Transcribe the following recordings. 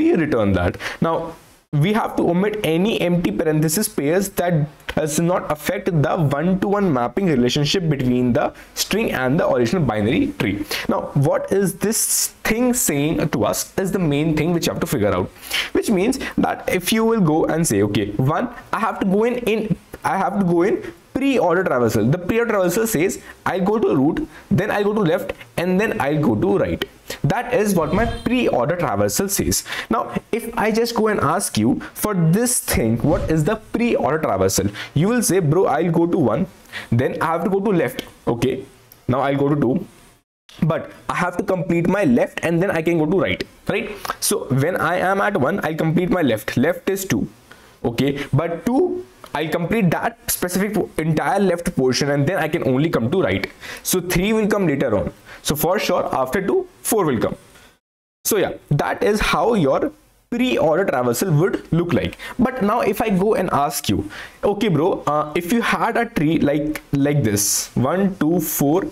empty, return that. Now we have to omit any empty parenthesis pairs that does not affect the one-to-one mapping relationship between the string and the original binary tree. Now what is this thing saying to us is the main thing which you have to figure out, which means that if you will go and say, okay, one, I have to go in pre-order traversal. The pre-order traversal says I'll go to root, then I'll go to left, and then I'll go to right. That is what my pre-order traversal says. Now if I just go and ask you for this thing, what is the pre-order traversal, you will say, bro, I'll go to 1, then I have to go to left. Okay, now I'll go to 2, but I have to complete my left and then I can go to right, right? So when I am at 1, I'll complete my left. Left is 2, okay, but 2, I'll complete that specific entire left portion and then I can only come to right. So 3 will come later on. So for sure after 2, 4 will come. So yeah, that is how your pre-order traversal would look like. But now if I go and ask you, okay bro, if you had a tree like this, 1, 2, 4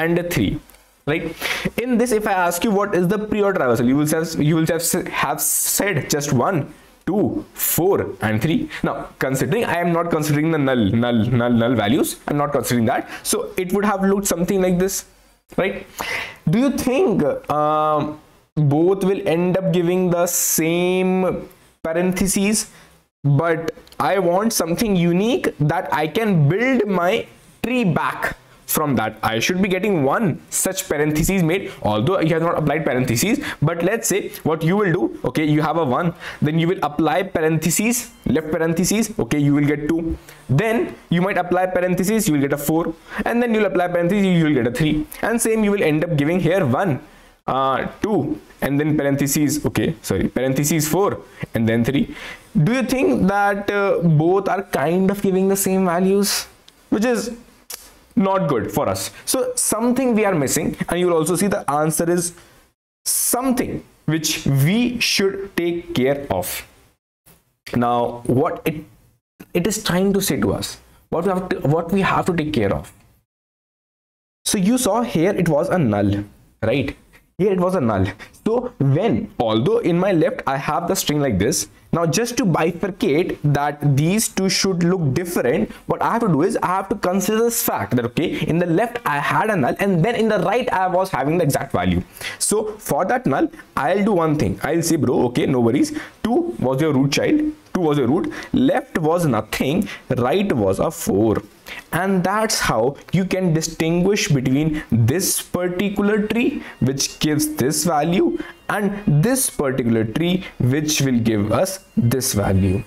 and 3. Right, in this if I ask you what is the pre-order traversal, you will have said just 1, 2, 4 and 3. Now considering I am not considering the null values, I'm not considering that, so it would have looked something like this, right? Do you think both will end up giving the same parentheses? But I want something unique that I can build my tree back from. That I should be getting one such parentheses made, although you have not applied parentheses. But let's say what you will do, okay, you have a 1, then you will apply parentheses, left parentheses, okay, you will get 2, then you might apply parentheses, you will get a 4, and then you'll apply parentheses, you will get a 3, and same you will end up giving here 1, 2, and then parentheses, okay, sorry, parentheses 4 and then 3. Do you think that both are kind of giving the same values, which is not good for us? So something we are missing, and you will also see the answer is something which we should take care of. Now what it is trying to say to us, what we have to take care of. So you saw here it was a null, right? Here it was a null. So when, although in my left I have the string like this, now just to bifurcate that these two should look different, what I have to do is I have to consider this fact that, okay, in the left I had a null and then in the right I was having the exact value. So for that null, I'll do one thing. I'll say, bro, okay, no worries, 2 was your root child, 2 was your root, left was nothing, right was a 4. And that's how you can distinguish between this particular tree which gives this value and this particular tree which will give us this value.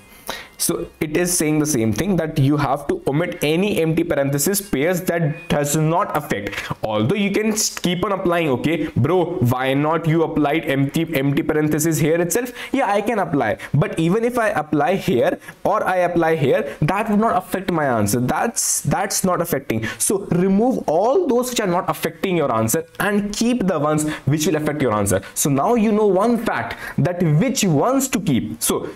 So it is saying the same thing, that you have to omit any empty parenthesis pairs that does not affect. Although you can keep on applying, okay bro, why not you applied empty parenthesis here itself? Yeah, I can apply, but even if I apply here or I apply here, that would not affect my answer. That's not affecting. So remove all those which are not affecting your answer and keep the ones which will affect your answer. So now you know one fact, that which ones to keep. So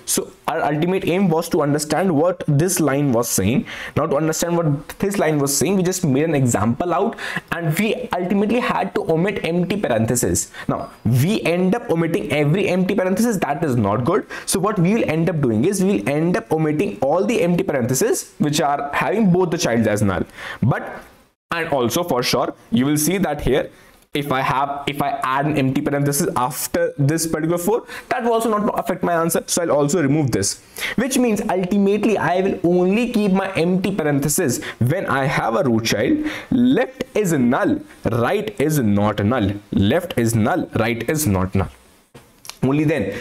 our ultimate aim was to understand what this line was saying. Now to understand what this line was saying, we just made an example out and we ultimately had to omit empty parentheses. Now we end up omitting every empty parenthesis. That is not good. So what we will end up doing is we will end up omitting all the empty parentheses which are having both the childs as null. But and also for sure you will see that here, if I add an empty parenthesis after this particular 4, that will also not affect my answer. So I'll also remove this, which means ultimately I will only keep my empty parenthesis when I have a root child. Left is null, right is not null. Left is null, right is not null. Only then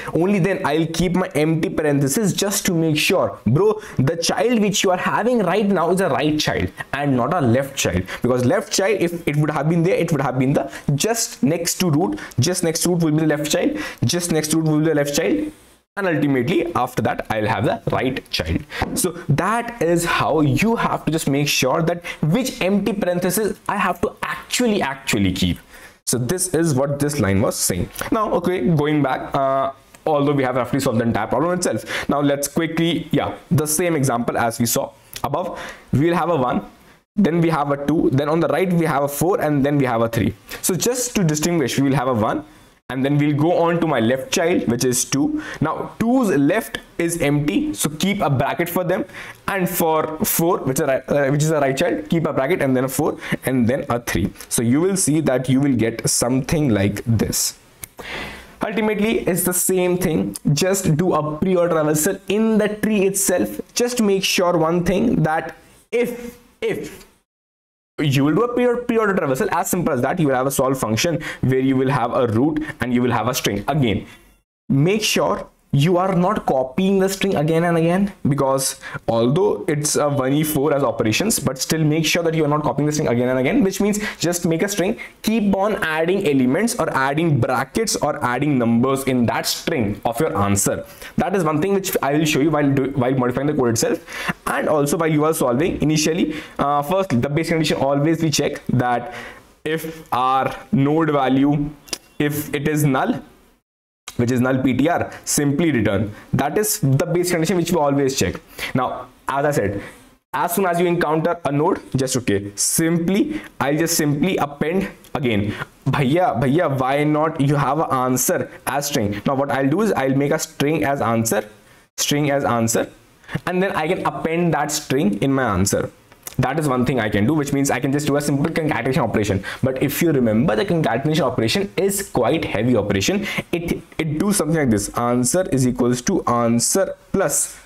I'll keep my empty parenthesis, just to make sure, bro, the child which you are having right now is a right child and not a left child. Because left child, if it would have been there, it would have been the just next to root. Just next to root will be the left child. Just next to root will be the left child. And ultimately after that I'll have the right child. So that is how you have to just make sure that which empty parenthesis I have to actually keep. So this is what this line was saying. Now, okay, going back, although we have roughly solved the entire problem itself. Now let's quickly, the same example as we saw above. We'll have a 1, then we have a 2, then on the right we have a 4, and then we have a 3. So just to distinguish, we will have a 1 and then we'll go on to my left child, which is 2. Now 2's left is empty, so keep a bracket for them, and for 4, which is a right child, keep a bracket and then a 4 and then a 3. So you will see that you will get something like this. Ultimately, it's the same thing. Just do a pre-order traversal in the tree itself. Just make sure one thing, that if you will do a pre-order traversal, as simple as that, you will have a solve function where you will have a root and you will have a string. Again, make sure you are not copying the string again and again, because although it's a 1e4 as operations, but still make sure that you are not copying the string again and again, which means just make a string, keep on adding elements or adding brackets or adding numbers in that string of your answer. That is one thing which I will show you while modifying the code itself, and also while you are solving initially. First, the basic condition, always we check that if our node value, if it is null, which is null PTR, simply return. That is the base condition which we always check. Now, as I said, as soon as you encounter a node, just okay, I'll just simply append again. Bhaiya, why not? You have an answer as string. Now what I'll do is I'll make a string as answer, and then I can append that string in my answer. That is one thing I can do, which means I can just do a simple concatenation operation. But if you remember, the concatenation operation is quite heavy operation. It do something like this: answer is equals to answer plus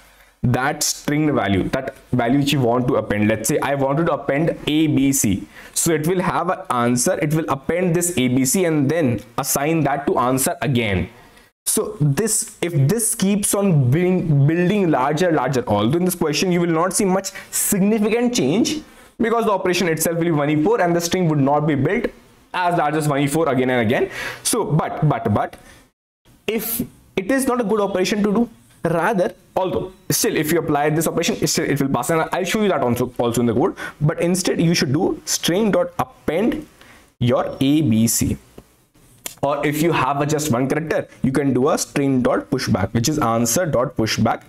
that string value, that value which you want to append. Let's say I wanted to append ABC, so it will have an answer, it will append this ABC and then assign that to answer again. So this, if this keeps on building larger, although in this question you will not see much significant change, because the operation itself will be 1e4 and the string would not be built as large as 1e4 again and again. So but if it is not a good operation to do, rather, although still if you apply this operation, it will pass, and I'll show you that also in the code, but instead you should do string dot append your ABC. Or if you have just one character, you can do a string dot pushback, which is answer dot pushback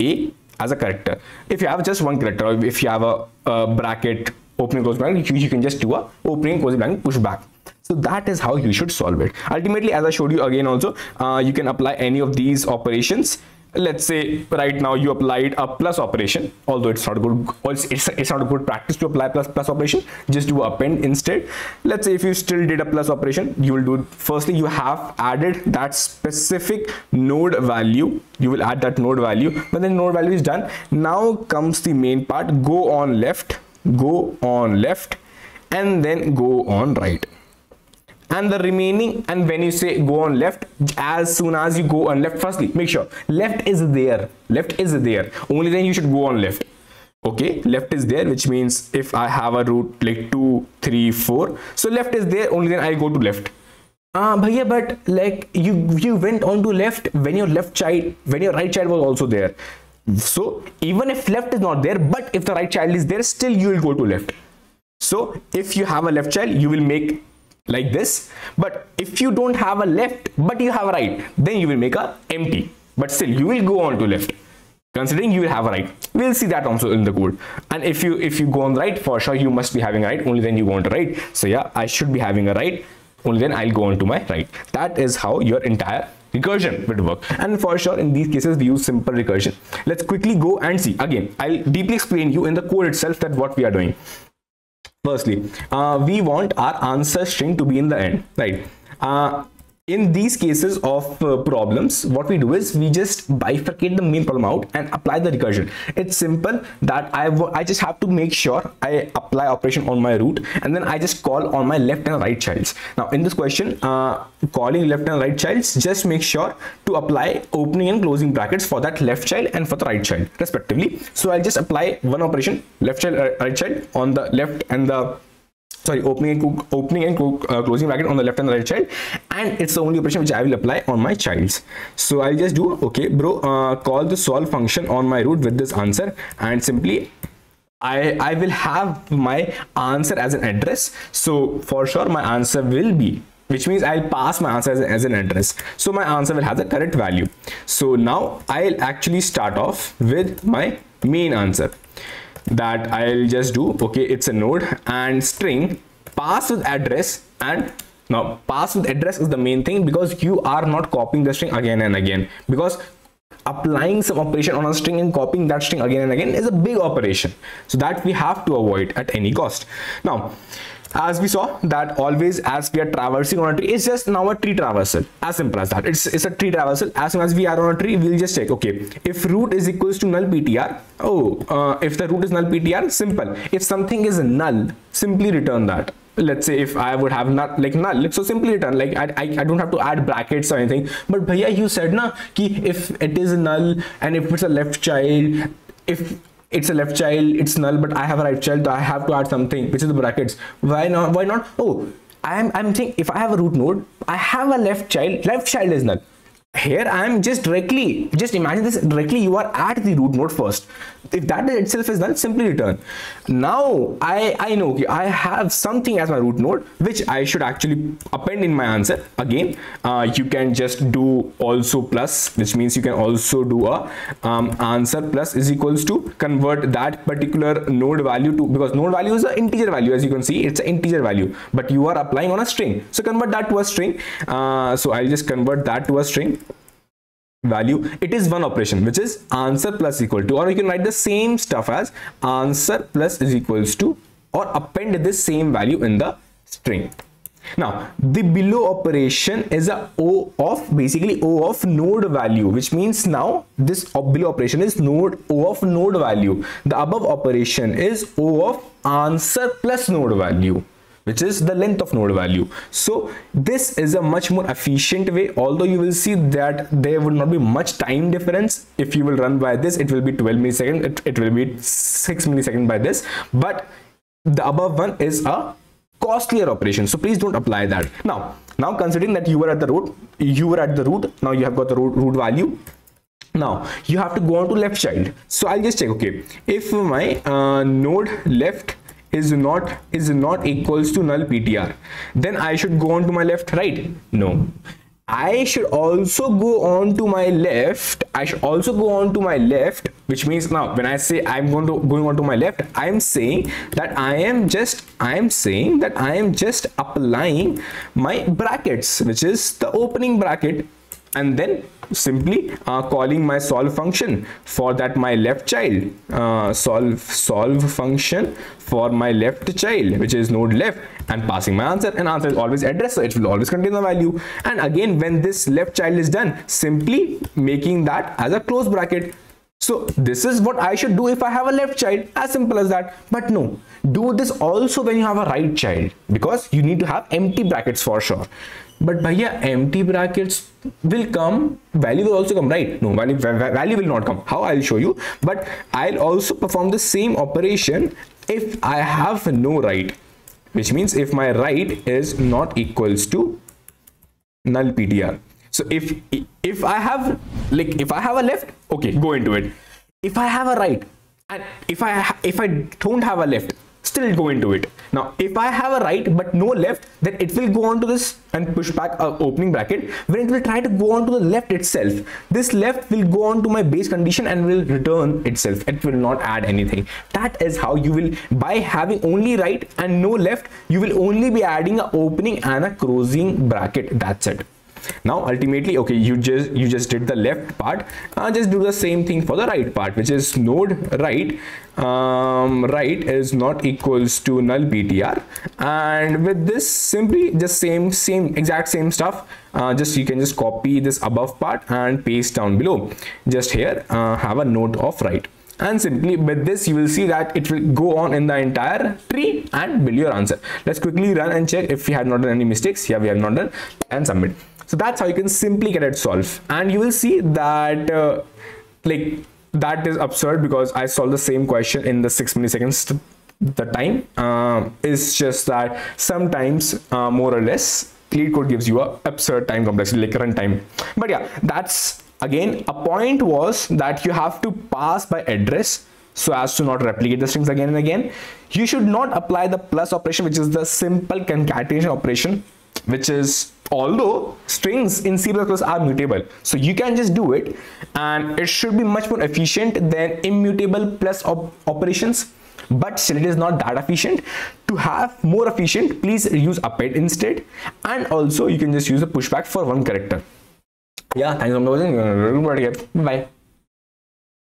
A as a character. If you have just one character, or if you have a bracket, opening closing bracket, you can just do a opening closing bracket pushback. So that is how you should solve it. Ultimately, as I showed you again also, you can apply any of these operations. Let's say right now you applied a plus operation, although it's not good, it's not a good practice to apply plus operation. Just do append instead. Let's say if you still did a plus operation, you will do, firstly you have added that specific node value, you will add that node value. When the node value is done, now comes the main part: go on left and then go on right. And the remaining, and when you say go on left, as soon as you go on left, firstly make sure left is there, only then you should go on left. Okay, left is there, which means if I have a root like 2, 3, 4, so left is there, only then I go to left. Bhaiya, but like you went on to left when your right child was also there. So even if left is not there, but if the right child is there, still you will go to left. So if you have a left child, you will make like this. But if you don't have a left but you have a right, then you will make a empty, but still you will go on to left, considering you will have a right. We'll see that also in the code. And if you go on right, for sure you must be having a right, only then you go on to right. So yeah, I should be having a right, only then I'll go on to my right. That is how your entire recursion would work. And for sure in these cases we use simple recursion. Let's quickly go and see. Again, I'll deeply explain you in the code itself that what we are doing. Firstly, we want our answer string to be in the end, right? In these cases of problems, what we do is we just bifurcate the main problem out and apply the recursion. It's simple that I just have to make sure I apply operation on my root, and then I just call on my left and right childs. Now in this question, calling left and right childs, just make sure to apply opening and closing brackets for that left child and for the right child respectively. So I'll just apply one operation, left child, right child, on the left and the opening and closing bracket on the left and the right child, and it's the only operation which I will apply on my childs. So I'll just do, okay bro, call the solve function on my root with this answer, and simply I will have my answer as an address. So for sure my answer will be, which means I'll pass my answer as an address, so my answer will have the correct value. So now I'll actually start off with my main answer, that I'll just do, okay, it's a node and string pass with address and Now pass with address is the main thing, because you are not copying the string again and again, because applying some operation on a string and copying that string again and again is a big operation, so that we have to avoid at any cost. Now as we saw that always as we are traversing on a tree, it's just now a tree traversal, as simple as that. It's a tree traversal. As soon as we are on a tree, we'll just check, okay, if root is equals to null ptr, if the root is null ptr, simple, if something is null, simply return that. Let's say if I would have not like null, so simply return, like I don't have to add brackets or anything. But bhaiya, you said na ki if it is null and if it's a left child, if it's a left child, it's null, but I have a right child, so I have to add something, which is the brackets. Why not? Why not? Oh, I'm thinking if I have a root node, I have a left child is null. Here I am just directly, just imagine this directly, you are at the root node first. If that itself is null, simply return. Now I know I have something as my root node, which I should actually append in my answer. Again, you can just do also plus, which means you can also do a answer plus is equals to convert that particular node value to, because node value is an integer value, as you can see, it's an integer value, but you are applying on a string, so convert that to a string. So I'll just convert that to a string value. It is one operation, which is answer plus equal to, or you can write the same stuff as answer plus is equals to, or append this same value in the string. Now the below operation is a O of, basically O of node value, which means now this below operation is node O of node value. The above operation is O of answer plus node value, which is the length of node value. So this is a much more efficient way, although you will see that there would not be much time difference. If you will run by this, it will be 12 milliseconds, it will be 6 milliseconds by this, but the above one is a costlier operation, so please don't apply that. Now considering that you were at the root, now you have got the root value. Now you have to go on to left child, so I'll just check, okay, if my node left is not equals to null ptr, then I should go on to my left, right? No, I should also go on to my left. Which means now when I say I'm going on to my left, I am just applying my brackets, which is the opening bracket, and then simply calling my solve function for that my left child, solve function for my left child, which is node left, and passing my answer, and answer is always address, so it will always contain the value. And again, when this left child is done, simply making that as a close bracket. So this is what I should do if I have a left child, as simple as that. But no, do this also when you have a right child, because you need to have empty brackets for sure. But bhaiya, empty brackets will come, value will also come, right? No, value will not come. How? I'll show you. But I'll also perform the same operation if I have no right, which means if my right is not equals to null ptr. So if I have a left, okay, go into it. If I have a right, and if I don't have a left, still go into it. Now if I have a right but no left, then it will go on to this and push back a opening bracket, when it will try to go on to the left itself. This left will go on to my base condition and will return itself. It will not add anything. That is how you will, by having only right and no left, you will only be adding an opening and a closing bracket. That's it. Now ultimately, okay, you just did the left part, just do the same thing for the right part, which is node right, right is not equals to null ptr, and with this simply just exact same stuff, just you can just copy this above part and paste down below, just here have a node of right, and simply with this you will see that it will go on in the entire tree and build your answer. Let's quickly run and check if we have not done any mistakes. Yeah, we have not done, and submit. So that's how you can simply get it solved, and you will see that that is absurd, because I solved the same question in the 6 milliseconds. The time is just that sometimes more or less Leetcode gives you a absurd time complexity, like run time. But yeah, that's again a point was that you have to pass by address so as to not replicate the strings again and again. You should not apply the plus operation, which is the simple concatenation operation, which is, although strings in C++ are mutable, so you can just do it, and it should be much more efficient than immutable plus operations. but still it is not that efficient. To have more efficient, please use append instead, and also you can just use a pushback for one character. Yeah, thanks for watching. Bye.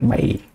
Bye.